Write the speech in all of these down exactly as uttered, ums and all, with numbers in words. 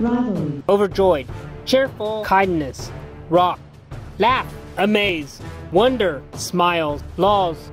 rivalry, overjoyed, cheerful, kindness, rock, laugh, amaze, wonder, smiles, laws.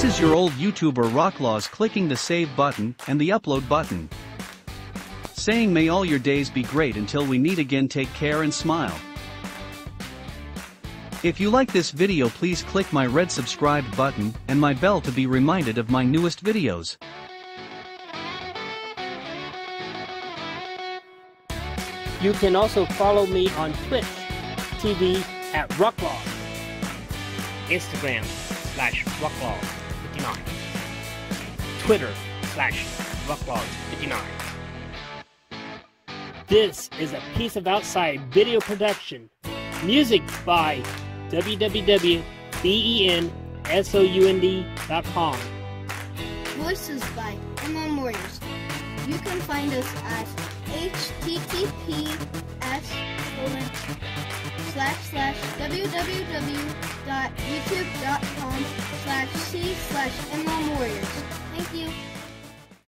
This is your old YouTuber Rocklaws clicking the save button and the upload button, saying may all your days be great until we meet again. Take care and smile. If you like this video, please click my red subscribe button and my bell to be reminded of my newest videos. You can also follow me on Twitch T V at Rocklaws, Instagram slash Rocklaws fifty-nine, Twitter slash Rocklaws fifty-nine. This is a piece of outside video production. Music by w w w dot bensound dot com. Voices by M L M Warriors. You can find us at h t t p s colon slash slash w w w dot youtube dot com slash c slash M L M Warriors. Thank you.